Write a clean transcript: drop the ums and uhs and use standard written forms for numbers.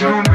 Shoot me,